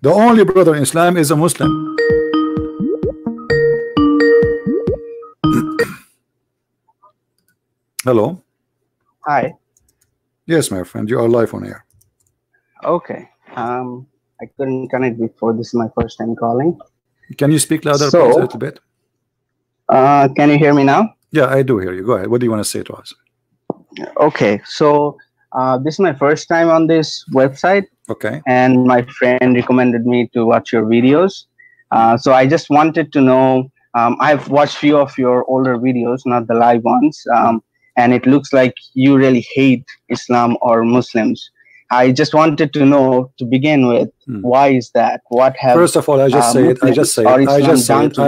The only brother in Islam is a Muslim. Hello. Hi. Yes, my friend, you are live on air. Okay. I couldn't connect before. This is my first time calling. Can you speak louder please, a little bit? Can you hear me now? Yeah, I do hear you. Go ahead. What do you want to say to us? Okay. So this is my first time on this website. Okay. And my friend recommended me to watch your videos. So I just wanted to know, I've watched few of your older videos, not the live ones. And it looks like you really hate Islam or Muslims. I just wanted to know, to begin with, why is that? What have First of all, I just said, I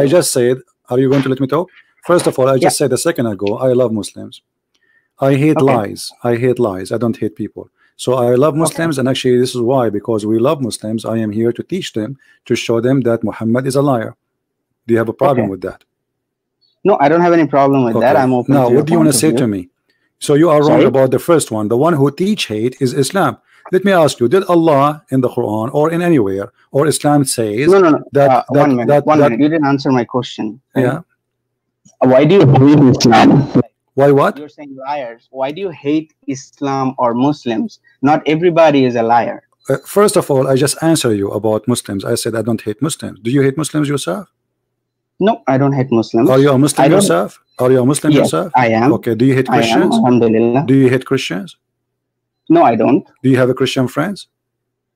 just said, are you going to let me talk? First of all, I just said a second ago, I love Muslims. I hate lies. I hate lies. I don't hate people. So I love Muslims, and actually this is why, because we love Muslims, I am here to teach them, to show them that Muhammad is a liar. Do you have a problem with that? No, I don't have any problem with that. I'm open. Now, what do you want to say to me? So you are wrong about the first one. The one who teach hate is Islam. Let me ask you, did Allah in the Quran or in anywhere or Islam says that, one minute, you didn't answer my question. Yeah. Why do you hate Islam? Why what? You're saying liars. Why do you hate Islam or Muslims? Not everybody is a liar. First of all, I just answer you about Muslims. I said I don't hate Muslims. Do you hate Muslims yourself? No, I don't hate Muslims. Are you a Muslim yourself? Are you a Muslim yourself? I am. Okay. Do you hate Christians? Alhamdulillah. Do you hate Christians? No, I don't. Do you have a Christian friends?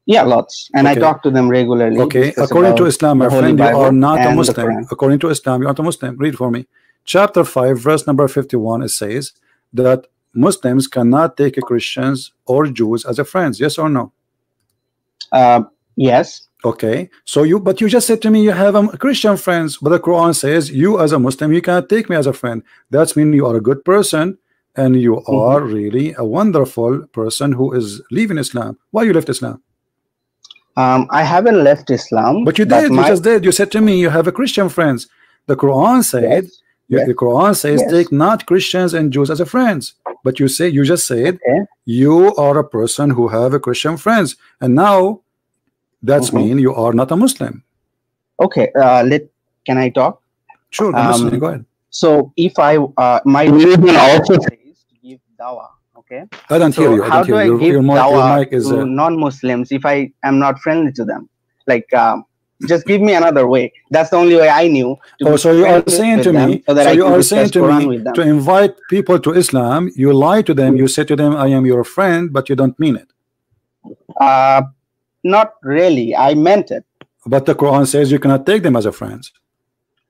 Yeah, lots. And I talk to them regularly. Okay. According to Islam, my friend, you are not a Muslim. According to Islam, you are not a Muslim. Read for me. Chapter 5, verse number 51, it says that Muslims cannot take Christians or Jews as a friends. Yes or no? Yes. Okay, so but you just said to me you have a Christian friends, but the Quran says you as a Muslim you cannot take me as a friend. That's mean you are a good person and you are really a wonderful person who is leaving Islam. Why you left Islam? I haven't left Islam. But you did. You just did. You said to me you have a Christian friends. The Quran said the Quran says take not Christians and Jews as a friends. But you say you just said you are a person who have a Christian friends, and now. That's mean you are not a Muslim. Okay, can I talk? Sure, go ahead. So if I, my religion also says to give dawah, okay? I don't hear you, I don't hear you. How do I give dawah to non-Muslims if I am not friendly to them? Like, just give me another way. That's the only way I knew. Oh, so you are saying to me, to invite people to Islam, you lie to them, you say to them, I am your friend, but you don't mean it. Not really, I meant it. But the Quran says you cannot take them as a friends.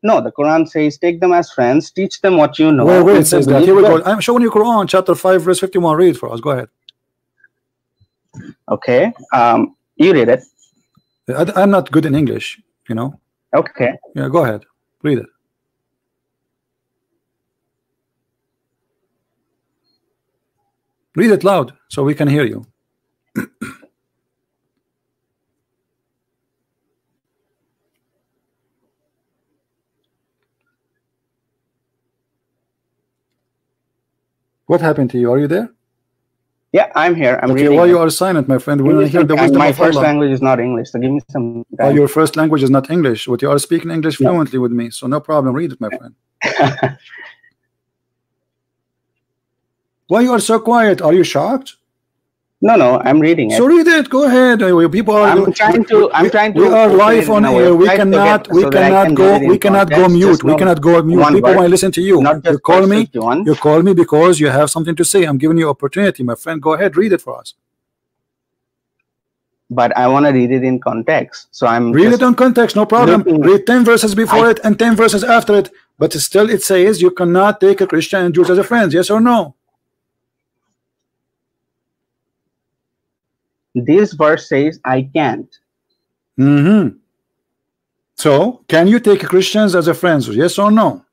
No, the Quran says take them as friends, teach them what you know. Wait, it says that. Here we go. I'm showing you Quran, chapter 5, verse 51. Read for us. Go ahead. Okay. You read it. I'm not good in English, you know. Okay. Yeah, go ahead. Read it. Read it loud so we can hear you. What happened to you? Are you there? Yeah, I'm here. I'm reading. Well, you are silent, my friend. We hear the wisdom. My first language is not English, so give me some time. Oh, your first language is not English, but you are speaking English fluently with me, so no problem. Read it, my friend. Why you are so quiet? Are you shocked? No, no, I'm reading it. So read it. Go ahead. People are. I'm trying to. We are live on air. We cannot go mute. We cannot go mute. People want to listen to you. You call me. You call me because you have something to say. I'm giving you opportunity, my friend. Go ahead. Read it for us. But I want to read it in context. So I'm. Read it on context. No problem. Read 10 verses before it and 10 verses after it. But still, it says you cannot take a Christian and Jews as a friend. Yes or no? This verse says I can't. So can you take Christians as a friend? Yes or no?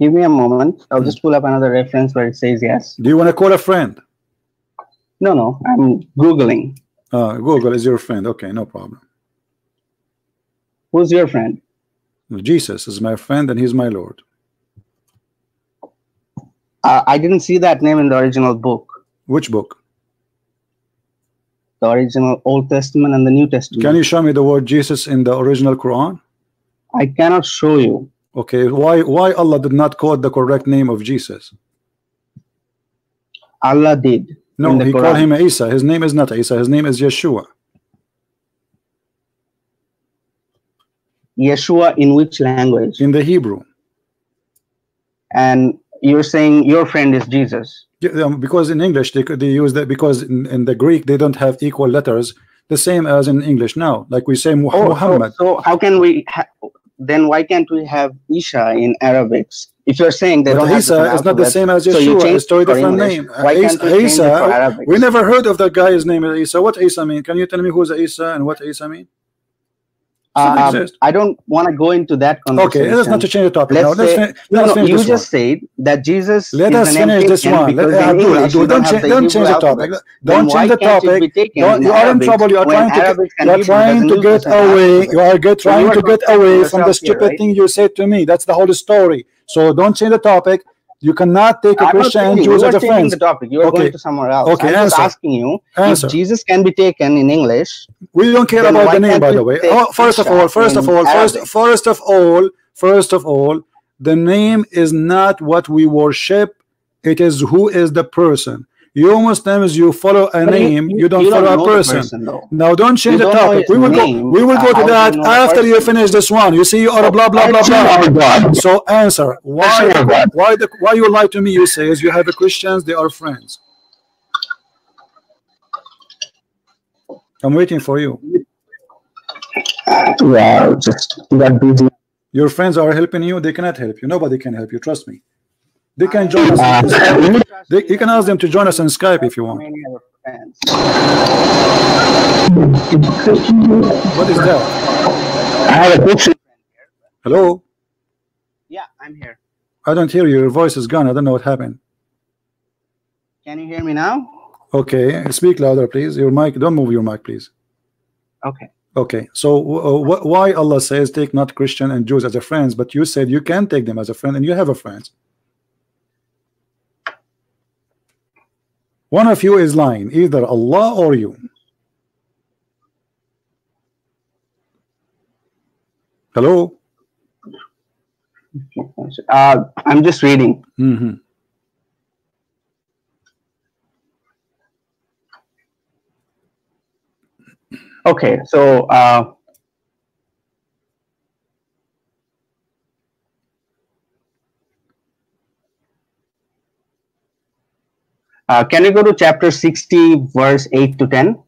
Give me a moment. I'll just pull up another reference where it says yes. Do you want to call a friend? No, no. I'm Googling. Google is your friend. Okay, no problem. Who's your friend? Jesus is my friend and he's my Lord. I didn't see that name in the original book. Which book? The original Old Testament and the New Testament. Can you show me the word Jesus in the original Quran? I cannot show you. Okay, why Allah did not quote the correct name of Jesus? Allah did. No, he called him Isa. His name is not Isa. His name is Yeshua. Yeshua in which language? In the Hebrew. And you're saying your friend is Jesus? Yeah, because in English they use that, because in the Greek they don't have equal letters, the same as in English now. Like we say Muhammad. So how can we? Then why can't we have Isha in Arabics? If you're saying that Isa is not the same as Yeshua, so it's a different name. Isa, we never heard of that guy's name is Isa. What Isa mean? Can you tell me who's Isa and what Isa mean? I don't want to go into that conversation. Okay, let's not to change the topic. Let's just say that Jesus. Let us finish this one. Don't change the topic. Don't change the topic. You are in trouble. You are trying to get away. You are trying to get away from the stupid thing you said to me. That's the whole story. So don't change the topic. You cannot take a Christian and Jews as a friend. The topic. You are going to somewhere else. Okay, I'm just asking you if Jesus can be taken in English. We don't care about the name, by the way. Oh, first of all, the name is not what we worship. It is who is the person. You Muslims, you follow a name. You don't follow a person. Now don't change the topic. We will go to that after you finish this one. You see, you are blah blah blah blah. So answer why you lie to me? You say is you have the Christians, they are friends. I'm waiting for you. Wow, just that busy. Your friends are helping you. They cannot help you. Nobody can help you. Trust me. They can join us. You can ask them to join us on Skype if you want. What is that? I have a question. Hello? Yeah, I'm here. I don't hear you. Your voice is gone. I don't know what happened. Can you hear me now? Okay. Speak louder, please. Your mic. Don't move your mic, please. Okay. Okay. So why Allah says take not Christian and Jews as a friends, but you said you can take them as a friend, and you have a friend. One of you is lying, either Allah or you. Hello? I'm just reading. Mm-hmm. Okay, so can you go to chapter 60, verse 8 to 10?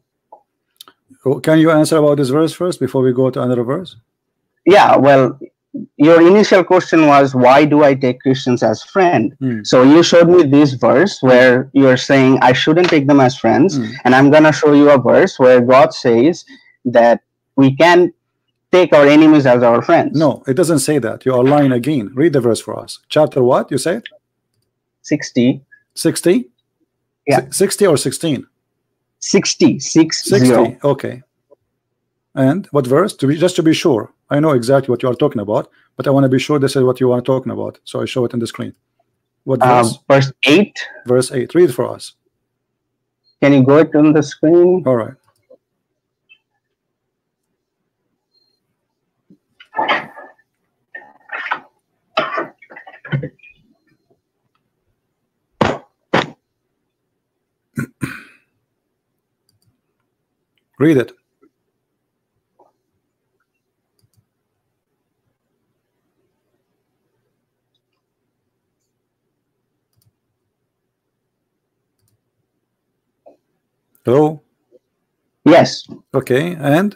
Can you answer about this verse first before we go to another verse? Yeah, well, your initial question was, why do I take Christians as friends? Mm. So you showed me this verse where you're saying I shouldn't take them as friends. Mm. And I'm going to show you a verse where God says that we can take our enemies as our friends. No, it doesn't say that. You are lying again. Read the verse for us. Chapter what? You said? 60. 60? Yeah. 60 or 16? 60. 60. Okay. And what verse? Just to be sure, I know exactly what you are talking about, but I want to be sure this is what you are talking about, so I show it on the screen. What verse? Verse 8. Verse 8. Read for us. Can you go it on the screen? All right. Read it. Hello? Yes. Okay, and?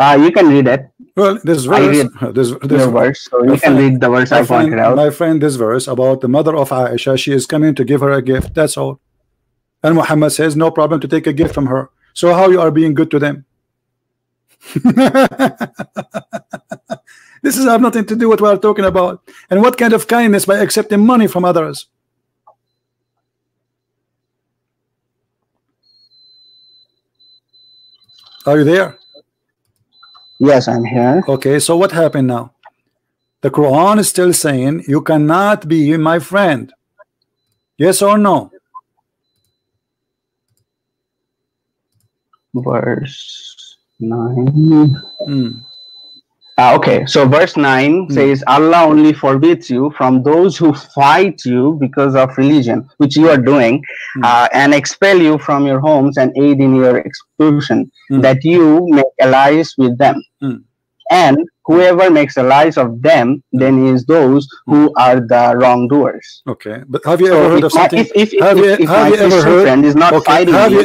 You can read it. Well, this verse. So you can read the verse I pointed out. My friend, this verse about the mother of Aisha, she is coming to give her a gift, that's all. And Muhammad says, no problem to take a gift from her. So how you are being good to them? This is have nothing to do with what we are talking about. And what kind of kindness by accepting money from others? Are you there? Yes, I'm here. Okay, so what happened now? The Quran is still saying you cannot be my friend. Yes or no? verse 9. Okay, so verse 9 says, Allah only forbids you from those who fight you because of religion, which you are doing, and expel you from your homes and aid in your expulsion, that you make allies with them. And whoever makes allies of them, then is those who are the wrongdoers. Okay, but have you ever heard of something? Have you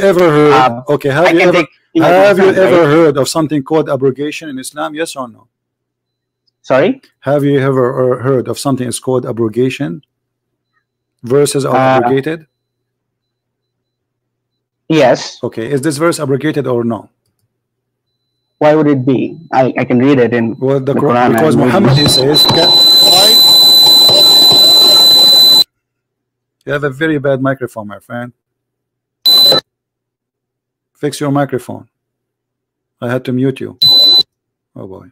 ever heard of something called abrogation in Islam? Yes or no? Sorry? Have you ever heard of something that's called abrogation? Verses are abrogated? Yes. Okay, is this verse abrogated or no? Why would it be? I can read it in the Quran. Because Muhammad says, you have a very bad microphone, my friend. Fix your microphone. I had to mute you. Oh boy.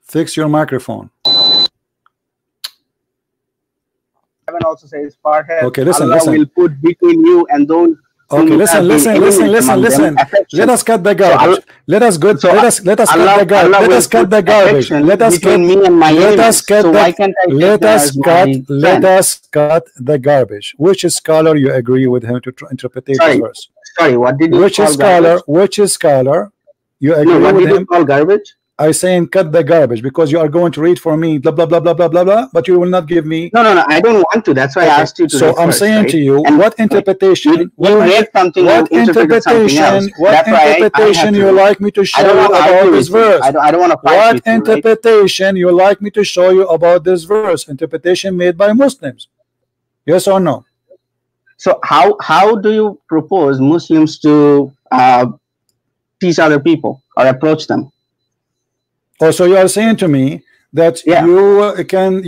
Fix your microphone. Heaven also says, Farhead, okay, Allah will put between you and those. Okay, listen. Let us cut the garbage. Let us cut the garbage. Which scholar you agree with him to interpret the verse? Sorry, what did you call garbage? I saying cut the garbage because you are going to read for me blah blah blah blah blah blah blah, but you will not give me. No, I don't want to. That's why I asked you to. So I'm saying to you, what interpretation? What interpretation you like me to show you about this verse? I don't want to. What interpretation you like me to show you about this verse? Interpretation made by Muslims. Yes or no? So how do you propose Muslims to teach other people or approach them? Oh, so you are saying to me that you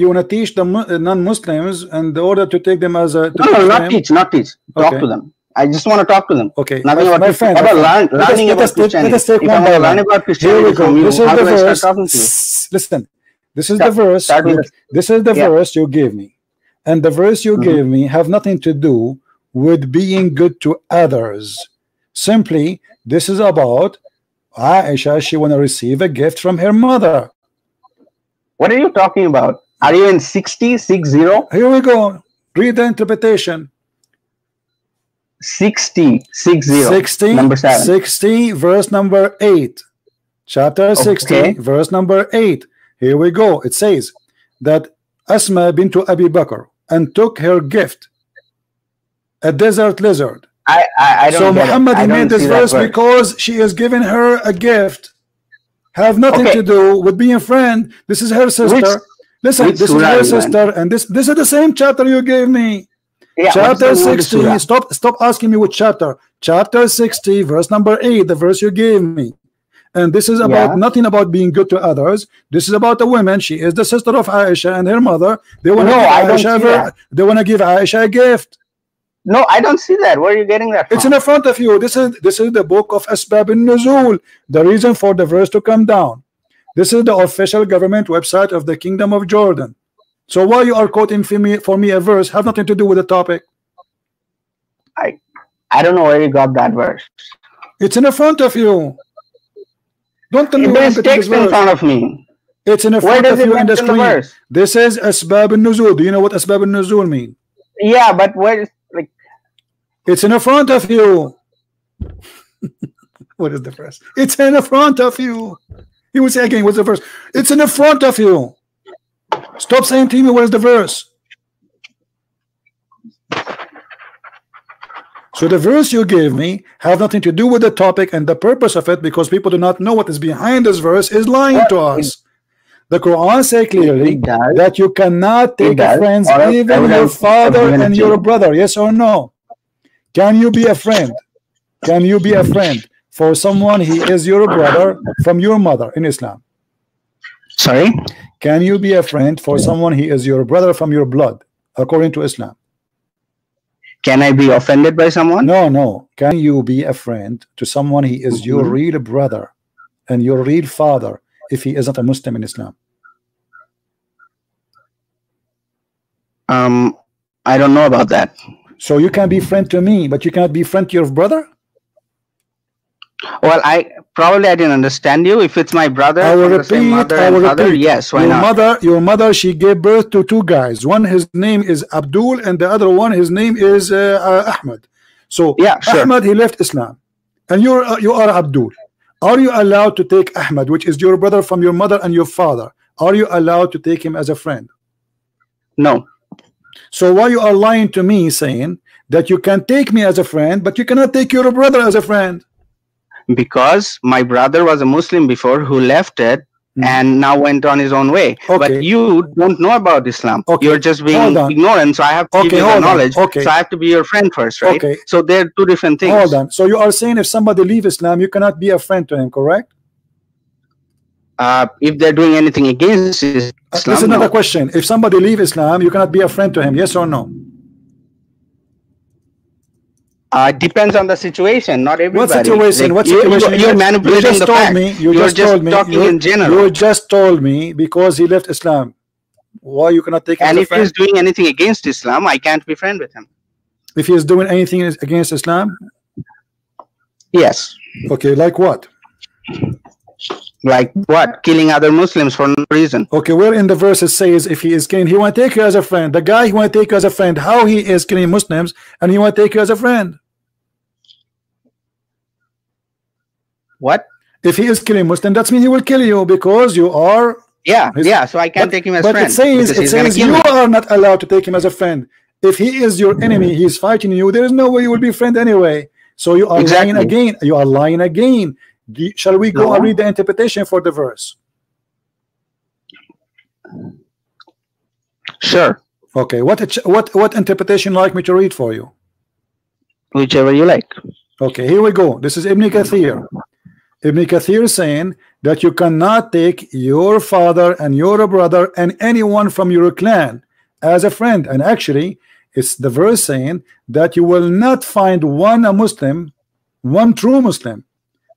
want to teach the non-Muslims in order to take them as a not teach, talk to them. I just want to talk to them. Okay, Listen, this is the verse you gave me, and the verse you gave me have nothing to do with being good to others. Simply, this is about Aisha, she want to receive a gift from her mother. What are you talking about? Are you in 60? 60? Here we go. Read the interpretation. 60, verse number 8. Chapter 60, verse number 8. Here we go. It says that Asma bint Abi Bakr and took her gift, a desert lizard. I don't. So Muhammad made this verse because she is giving her a gift, have nothing to do with being a friend. This is her sister. This is the same chapter you gave me. Yeah, chapter 60. Stop asking me which chapter. Chapter 60, verse number 8, the verse you gave me. And this is about nothing about being good to others. This is about a woman. She is the sister of Aisha and her mother. They want to give Aisha a gift. No, I don't see that. Where are you getting that from? It's in front of you. This is the book of Asbab al-Nuzul, the reason for the verse to come down. This is the official government website of the Kingdom of Jordan. So why you are quoting for me a verse have nothing to do with the topic? I don't know where you got that verse. It's in front of you. Don't tell me there's text in front of me. It's in front of you in the screen. This is Asbab al-Nuzul. Do you know what Asbab al-Nuzul mean? Yeah, but where? It's in the front of you. What is the verse? It's in the front of you. He will say again, what's the verse? It's in the front of you. Stop saying to me, where's the verse? So the verse you gave me have nothing to do with the topic and the purpose of it, because people do not know what is behind this verse is lying to us. The Quran says clearly that you cannot take your friends, even your father and your brother. Yes or no? Can you be a friend? Can you be a friend for someone he is your brother from your mother in Islam? Sorry? Can you be a friend for someone he is your brother from your blood according to Islam? Can I be offended by someone? No. Can you be a friend to someone he is your real brother and your real father if he isn't a Muslim in Islam? I don't know about that. So you can be friend to me, but you cannot be friend to your brother? Well, I didn't understand you. If it's my brother, I will repeat. Yes, why not? Your mother, she gave birth to two guys. One, his name is Abdul, and the other one, his name is Ahmed. So yeah, sure. Ahmed, he left Islam, and you are Abdul. Are you allowed to take Ahmed, which is your brother from your mother and your father? Are you allowed to take him as a friend? No. So why you are lying to me, saying that you can take me as a friend, but you cannot take your brother as a friend? Because my brother was a Muslim before who left it and now went on his own way. Okay. But you don't know about Islam. Okay. You're just being ignorant. So I have to give you the knowledge. Okay. So I have to be your friend first, right? Okay. So they're two different things. Hold on. So you are saying if somebody leaves Islam, you cannot be a friend to him, correct? If they're doing anything against Islam. This is another question. If somebody leaves Islam, you cannot be a friend to him, yes or no? It depends on the situation. Not everybody. What situation? Like, what situation? You're manipulating the fact. You just told me because he left Islam. Why you cannot take him? And if he's doing anything against Islam, I can't be friend with him. If he is doing anything against Islam? Yes. Okay, like what? Like what? Killing other Muslims for no reason. Okay, where in the verse it says if he is killing, he want to take you as a friend. The guy, he want to take you as a friend. How he is killing Muslims and he want to take you as a friend? What if he is killing Muslim? That means he will kill you because you are so I can't take him as a friend. But it says you are not allowed to take him as a friend. If he is your enemy, he is fighting you, there is no way you will be friend anyway. So you are lying again. You are lying again. Shall we go and read the interpretation for the verse? Sure. Okay, what interpretation you like me to read for you? Whichever you like. Okay, here we go. This is Ibn Kathir. Ibn Kathir is saying that you cannot take your father and your brother and anyone from your clan as a friend. And actually, it's the verse saying that you will not find one true Muslim.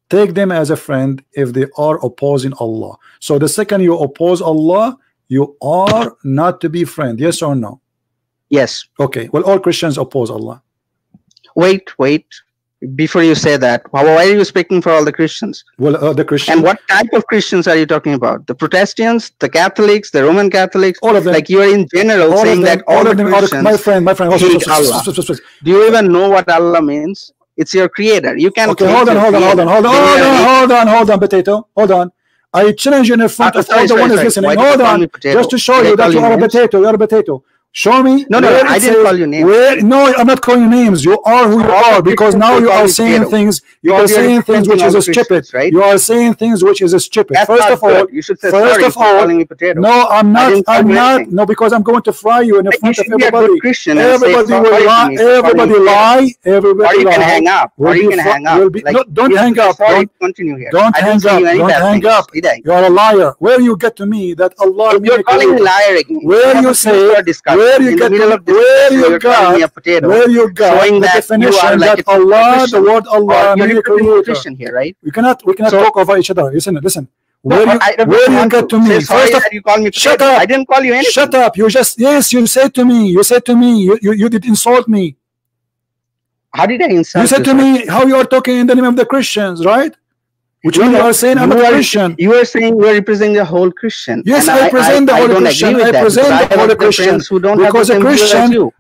Take them as a friend if they are opposing Allah. So the second you oppose Allah, you are not to be friend. Yes or no? Yes. Okay. Well, all Christians oppose Allah. Wait. Before you say that, why are you speaking for all the Christians? Well, the Christians. And what type of Christians are you talking about? The Protestants, the Catholics, the Roman Catholics? All of them. Like you are in general all saying that all of them Christians. My friend. Allah. Do you even know what Allah means? It's your creator. You can't. Okay, hold on, potato. Hold on. I challenge you in front of all the one is listening. Hold on, just to show you that you are a potato. You are a potato. Show me. No, I didn't call you names. No, I'm not calling you names. You are who you are because now you are saying things. You are saying things which is stupid. You are saying things which is stupid. First of all, you should say sorry for calling me potato. No, I'm not. I'm not. No, because I'm going to fry you in front of everybody. Everybody will lie. Everybody lie. Everybody lie. Or you can hang up. Don't hang up. Continue here. Don't hang up. Don't hang up. You are a liar. Where you get to me that Allah? You're calling me liar again. Where you say? Where you got showing the definition that Allah, the word Allah, here, right? We cannot talk over each other. Listen. Where you got to me? Shut up! I didn't call you anything. Shut up! You said to me. You did insult me. How did I insult you? You said to me how you are talking in the name of the Christians, right? Which one you are saying? I'm a Christian. You are saying you are representing the whole Christian. Yes, I represent the whole Christian. I represent the whole Christian because a Christian.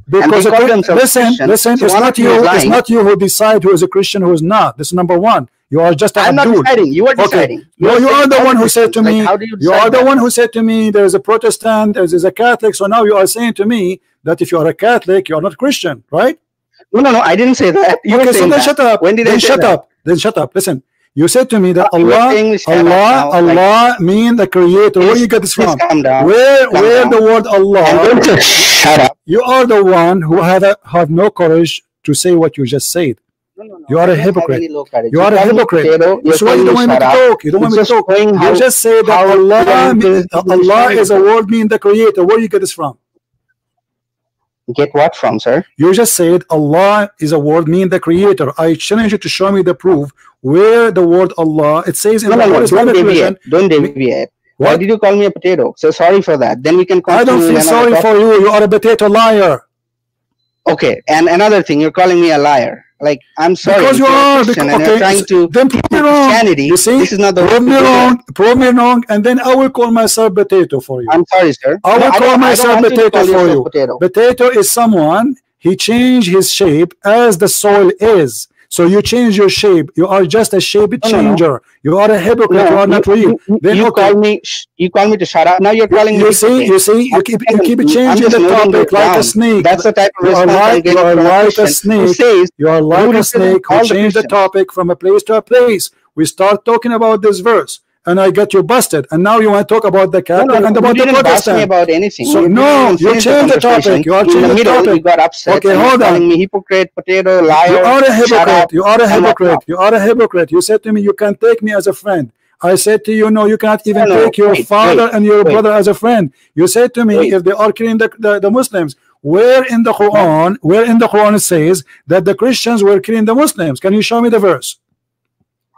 Listen. It's not you. It's not you who decide who is a Christian, who is not. This is number one. You are just. I'm not deciding. You are deciding. No, you are the one who said to me. You are the one who said to me. There is a Protestant. There is a Catholic. So now you are saying to me that if you are a Catholic, you are not Christian, right? No. I didn't say that. Okay, so then shut up. When did I say that? Then shut up. Listen. You said to me that Allah means the creator. Where you get this from? Where the word Allah? Shut up. You are the one who have no courage to say what you just said. No. You are a hypocrite. You are a hypocrite. That's why you don't want me to talk. You don't want me to talk. You just say that Allah is a word meaning the creator. Where you get this from? Get what from, sir? You just said Allah is a word meaning the creator. I challenge you to show me the proof where the word Allah it says in the Islamic religion. Don't deviate. Why did you call me a potato? So sorry for that. Then we can continue. I don't feel sorry for you. You are a potato liar. Okay, and another thing, you're calling me a liar. Like, I'm sorry. Because you are, trying to then prove me wrong. Christianity, you see, this is not the prove me wrong. Prove me wrong, and then I will call myself potato for you. I'm sorry, sir. I will call myself potato for you. Potato. Potato is someone he changed his shape as the soil is. So you change your shape. You are just a shape changer. No. You are a hypocrite. No, you are not real. Then you call me. You call me to shut up. Now you're calling me. You see. You keep changing the topic like a snake. That's the type of response. You are like a snake. You are like a snake. We change the topic from a place to a place. We start talking about this verse, and I get you busted. And now you want to talk about the Catholic and about the Protestant. About anything. So you change the topic. You are changing the topic. You got upset. Okay, hold on. Calling me hypocrite, potato, liar. You are a hypocrite. You are a hypocrite. You are a hypocrite. You said to me, you can take me as a friend. I said to you, no, you can't even take your father and your brother as a friend. You said to me, if they are killing the Muslims, where in the Quran it says that the Christians were killing the Muslims? Can you show me the verse?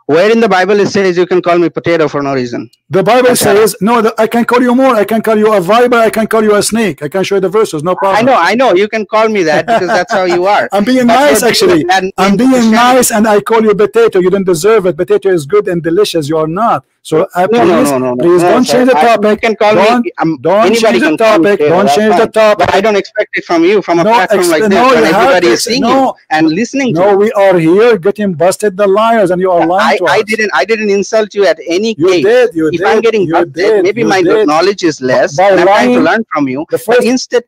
Where in the Bible it says you can call me potato for no reason? The Bible says, no, I can call you more. I can call you a viper. I can call you a snake. I can show you the verses. No problem. I know. You can call me that because that's how you are. I'm being nice, actually. I'm being nice, and I call you potato. You don't deserve it. Potato is good and delicious. You are not. So please don't change the topic. You can call me. Don't change the topic. Don't change the topic. I don't expect it from you from a platform like this when everybody is seeing you and listening to you. No, we are here getting busted, the liars, and you are lying. I didn't insult you at any case. If I'm getting upset, maybe my knowledge is less, and I'm trying to learn from you. But instead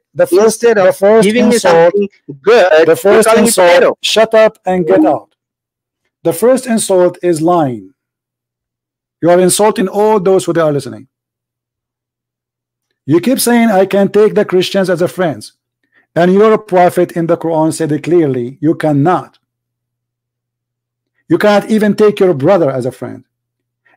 of giving me something good, the first insult, shut up and get out. The first insult is lying. You are insulting all those who are listening. You keep saying, I can take the Christians as a friends, and your prophet in the Quran said it clearly, you cannot. You can't even take your brother as a friend.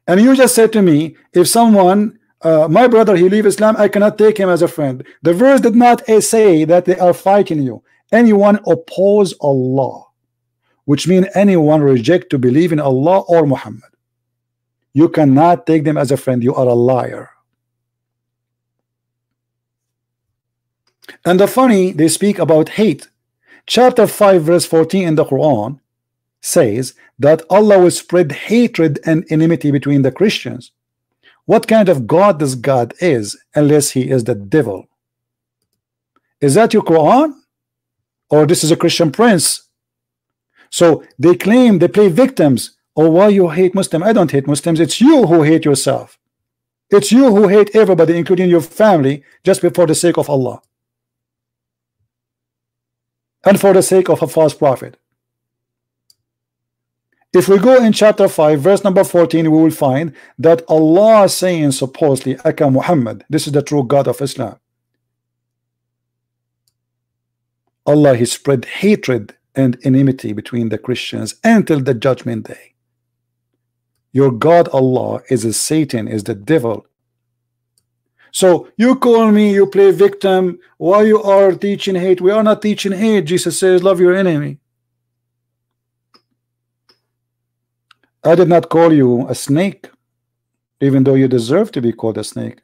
And you just said to me, if someone, my brother, he leave Islam, I cannot take him as a friend. The verse did not say that they are fighting you. Anyone oppose Allah, which means anyone reject to believe in Allah or Muhammad. You cannot take them as a friend. You are a liar. And the funny, they speak about hate. Chapter 5, verse 14 in the Quran says that Allah will spread hatred and enmity between the Christians. What kind of God this God is unless he is the devil? Is that your Quran? Or this is a Christian Prince? So they claim, they play victims. Oh, why you hate Muslims? I don't hate Muslims. It's you who hate yourself. It's you who hate everybody, including your family, just for the sake of Allah and for the sake of a false prophet. If we go in chapter 5, verse number 14, we will find that Allah is saying supposedly, Aka Muhammad, this is the true God of Islam. Allah, he spread hatred and enmity between the Christians until the judgment day. Your God Allah is a Satan, is the devil. So you call me, you play victim. Why you are teaching hate? We are not teaching hate. Jesus says, love your enemy. I did not call you a snake, even though you deserve to be called a snake.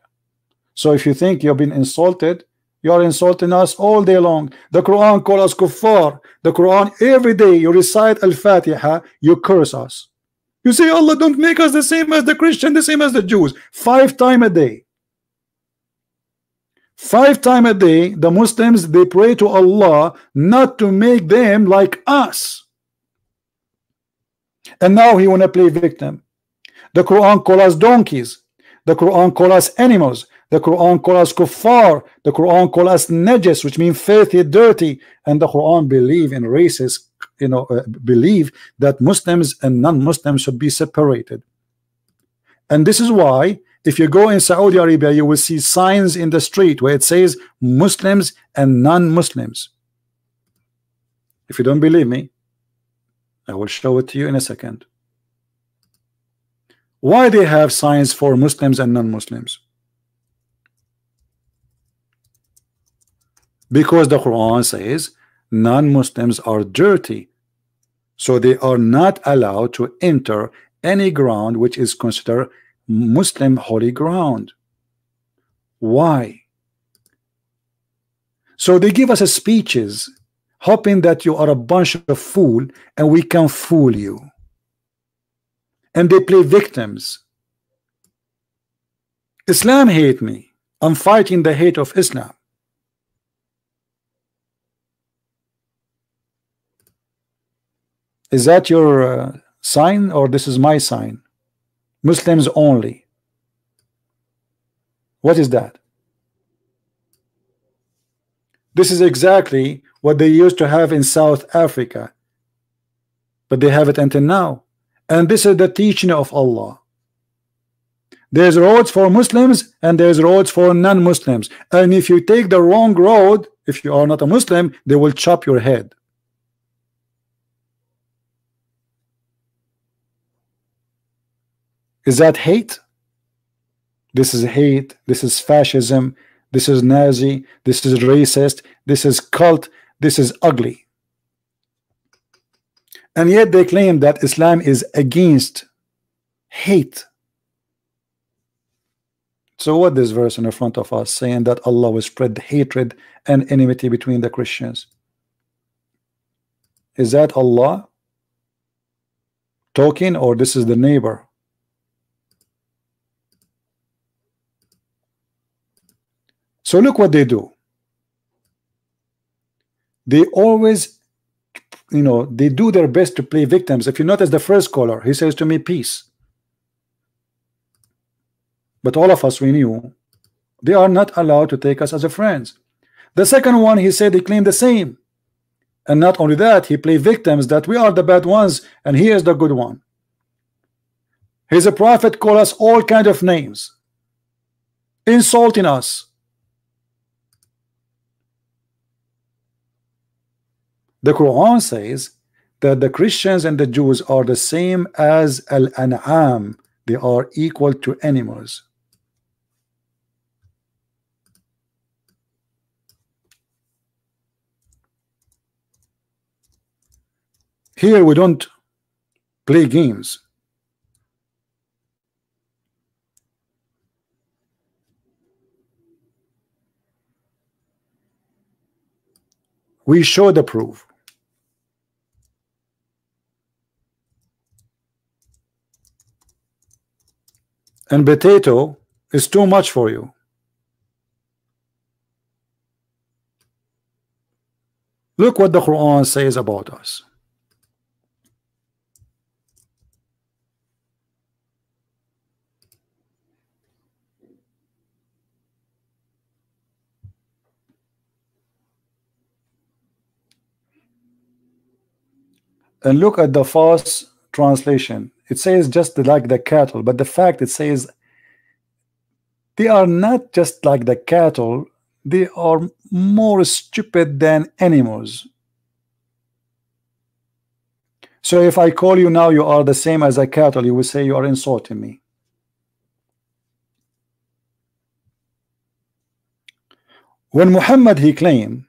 So if you think you've been insulted, you are insulting us all day long. The Quran calls us kuffar. The Quran, every day you recite Al-Fatiha, you curse us. You say, Allah, don't make us the same as the Christian, the same as the Jews. 5 times a day. 5 times a day, the Muslims, they pray to Allah not to make them like us. And now he want to play victim. The Quran calls us donkeys. The Quran calls us animals. The Quran calls us kuffar. The Quran calls us najis, which means filthy, dirty. And the Quran believe in races, believe that Muslims and non-Muslims should be separated. And this is why, if you go in Saudi Arabia, you will see signs in the street where it says Muslims and non-Muslims. If you don't believe me, I will show it to you in a second. Why they have signs for Muslims and non-Muslims? Because the Quran says non-Muslims are dirty, so they are not allowed to enter any ground which is considered Muslim holy ground. Why? So they give us speeches hoping that you are a bunch of fool and we can fool you. And they play victims. Islam hate me. I'm fighting the hate of Islam. Is that your sign, or this is my sign? Muslims only. What is that? This is exactly what they used to have in South Africa, but they have it until now. And this is the teaching of Allah. There's roads for Muslims and there's roads for non-Muslims, and if you take the wrong road, if you are not a Muslim, they will chop your head. Is that hate? This is hate. This is fascism. This is Nazi. This is racist. This is cult. This is ugly. And yet they claim that Islam is against hate. So what this verse in front of us saying that Allah will spread hatred and enmity between the Christians? Is that Allah talking, or this is the neighbor? So look what they do. They always, you know, they do their best to play victims. If you notice the first caller, he says to me, peace. But all of us, we knew they are not allowed to take us as a friends. The second one, he said, he claimed the same. And not only that, he played victims, that we are the bad ones and he is the good one. He's a prophet, called us all kind of names, insulting us. The Quran says that the Christians and the Jews are the same as al-an'am. They are equal to animals. Here we don't play games. We show the proof. And potato is too much for you. Look what the Quran says about us. And look at the false translation. It says just like the cattle, but the fact it says they are not just like the cattle, they are more stupid than animals. So if I call you now, you are the same as a cattle, you will say you are insulting me. When Muhammad, he claimed,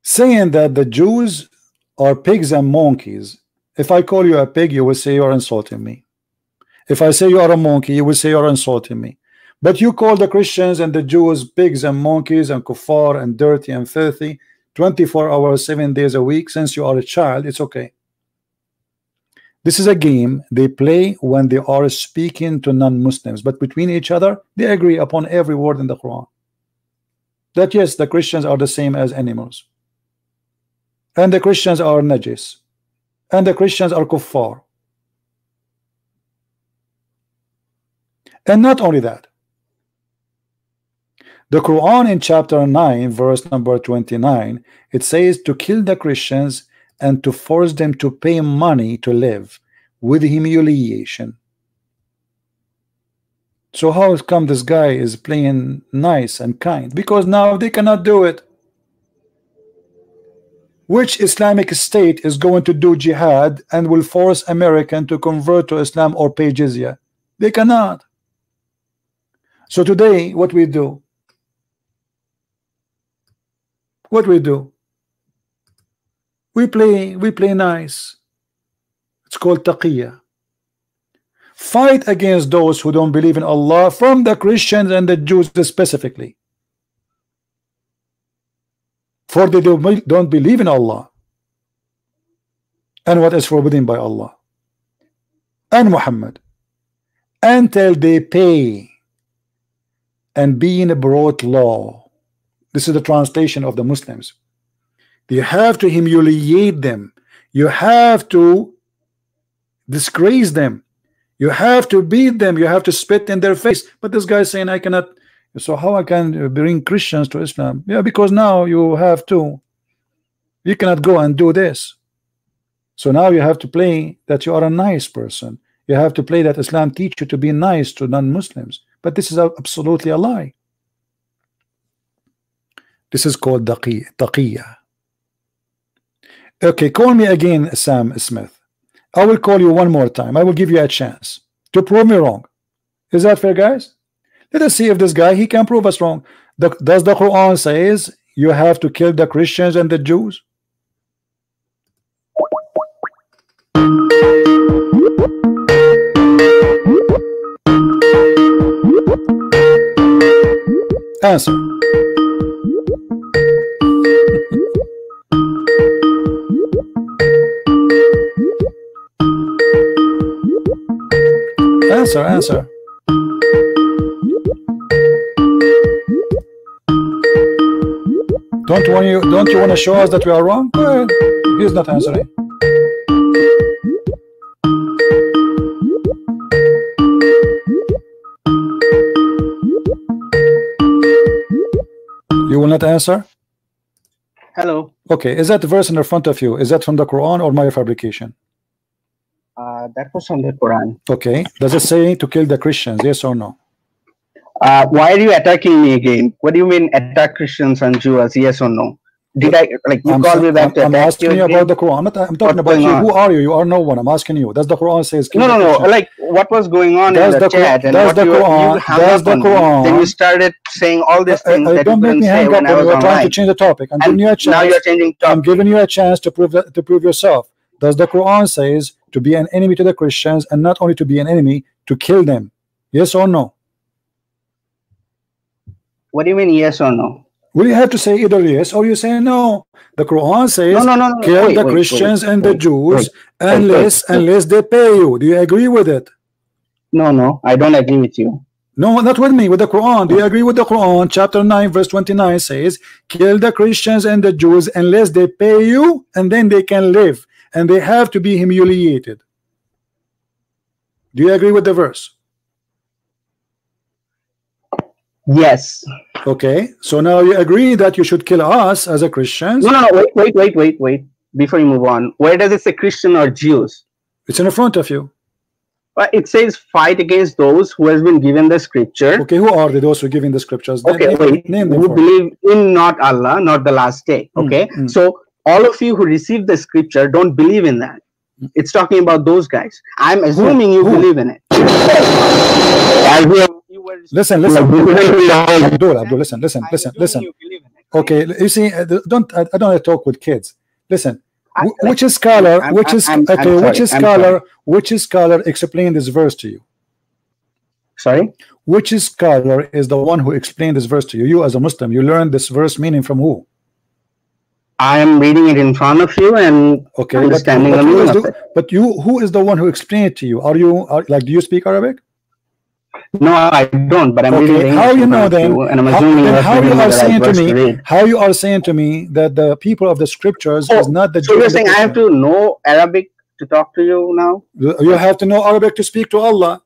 saying that the Jews are pigs and monkeys, if I call you a pig, you will say you are insulting me. If I say you are a monkey, you will say you are insulting me. But you call the Christians and the Jews pigs and monkeys and kuffar and dirty and filthy 24 hours, 7 days a week since you are a child, it's okay. This is a game they play when they are speaking to non-Muslims, but between each other they agree upon every word in the Quran, that yes, the Christians are the same as animals, and the Christians are najis, and the Christians are kuffar. And not only that, the Quran in chapter 9 verse number 29, it says to kill the Christians and to force them to pay money to live with humiliation. So how come this guy is playing nice and kind? Because now they cannot do it. Which Islamic state is going to do jihad and will force American to convert to Islam or pay jizya? They cannot. So today what we do? What we do? We play nice. It's called taqiyya. Fight against those who don't believe in Allah, from the Christians and the Jews specifically. for they don't believe in Allah and what is forbidden by Allah and Muhammad, until they pay and be in a broad law. This is the translation of the Muslims. You have to humiliate them, you have to disgrace them, you have to beat them, you have to spit in their face. But this guy is saying I cannot. So how I can bring Christians to Islam? Yeah, because now you have to, you cannot go and do this. So now you have to play that you are a nice person, you have to play that Islam teach you to be nice to non-Muslims. But this is absolutely a lie. This is called taqiyya. Okay, call me again, Sam Smith. I will call you one more time. I will give you a chance to prove me wrong. Is that fair, guys? Let us see if this guy, he can prove us wrong. Does the Quran says you have to kill the Christians and the Jews? Answer. Answer, answer. Don't you want to show us that we are wrong? Well, he's not answering. You will not answer? Hello. Okay, is that the verse in front of you? Is that from the Quran or my fabrication? That was from the Quran. Okay. Does it say to kill the Christians? Yes or no? Why are you attacking me again? What do you mean attack Christians and Jews? Yes or no? Did I like you call me back to attack? I'm asking you about the Quran. I'm talking about you. Who are you? You are no one. I'm asking you. Does the Quran says? No, no, no. Like what was going on in the chat? Does the Quran? Does the Quran? Then you started saying all these things that you couldn't say when I was online. Trying to change the topic. I'm giving you a chance. Now you're changing topic. I'm giving you a chance to prove that, to prove yourself. Does the Quran says to be an enemy to the Christians, and not only to be an enemy, to kill them? Yes or no? What do you mean yes or no? Well, you have to say either yes or you say no. The Quran says kill the Christians and the Jews unless they pay you. Do you agree with it? No, no, I don't agree with you. No, not with me, with the Quran. Do you agree with the Quran? Chapter 9 verse 29 says kill the Christians and the Jews unless they pay you, and then they can live, and they have to be humiliated. Do you agree with the verse? Yes. Okay, so now you agree that you should kill us as a Christian. No, no, no, wait. Before you move on, where does it say Christian or Jews? It's in front of you. It says fight against those who has been given the scripture. Okay, who are they, those who are given the scriptures? Okay, name them. Who believe in not Allah, not the last day. Okay, so all of you who received the scripture don't believe in that. It's talking about those guys. I'm assuming you believe in it. Listen, Abdul, listen. Okay, you see, I don't talk with kids. Listen, which scholar explained this verse to you? Sorry, which scholar is the one who explained this verse to you? You as a Muslim, you learned this verse meaning from who? I am reading it in front of you and understanding the meaning of it. But you, who is the one who explained it to you? Are you like, do you speak Arabic? No, I don't. But I'm reading. How you know then? And I'm assuming how you are saying to me that the people of the scriptures is not the. So you're saying I have to know Arabic to talk to you now? You have to know Arabic to speak to Allah.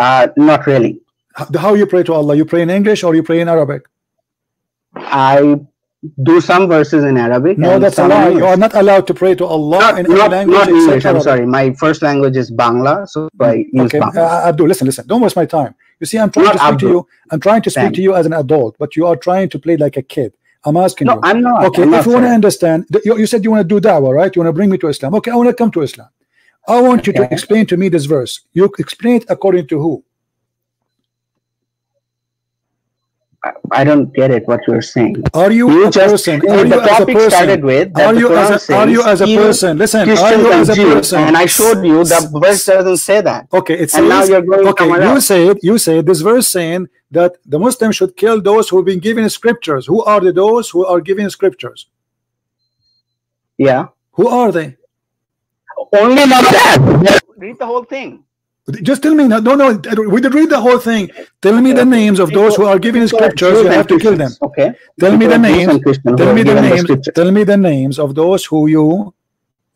Not really. How you pray to Allah? You pray in English or you pray in Arabic? I do some verses in Arabic. No, that's a lie. You are not allowed to pray to Allah in any language. I'm sorry, my first language is Bangla, so I use Bangla. Abdul, listen. Don't waste my time. You see, I'm trying to speak to you. I'm trying to speak to you as an adult, but you are trying to play like a kid. I'm asking you. No, I'm not. Okay, if you want to understand, you said you want to do dawah, right? You want to bring me to Islam. Okay, I want to come to Islam. I want you to explain to me this verse. You explain it according to who? I don't get it what you're saying. Are you, as a person? Listen, are you as a person? And I showed you the verse doesn't say that. Okay, it's and now you're going. Okay, you say this verse saying that the Muslims should kill those who've been given scriptures. Who are those who are given scriptures? Yeah. Who are they? Only not that. Read the whole thing. Just tell me. No, we did read the whole thing. Tell me the names of those who are given scriptures. You have to kill them. Okay. Tell me the names. Tell me the names of those who you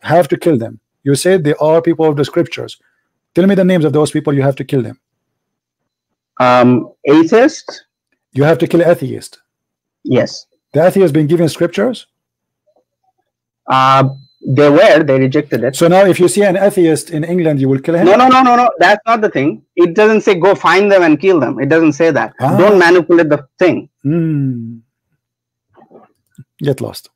have to kill them. You said they are people of the scriptures. Tell me the names of those people you have to kill them. Atheist. You have to kill atheist. Yes. The atheist been given scriptures. They rejected it. So now if you see an atheist in England, you will kill him? No, that's not the thing. It doesn't say go find them and kill them. It doesn't say that. Don't manipulate the thing. Get lost.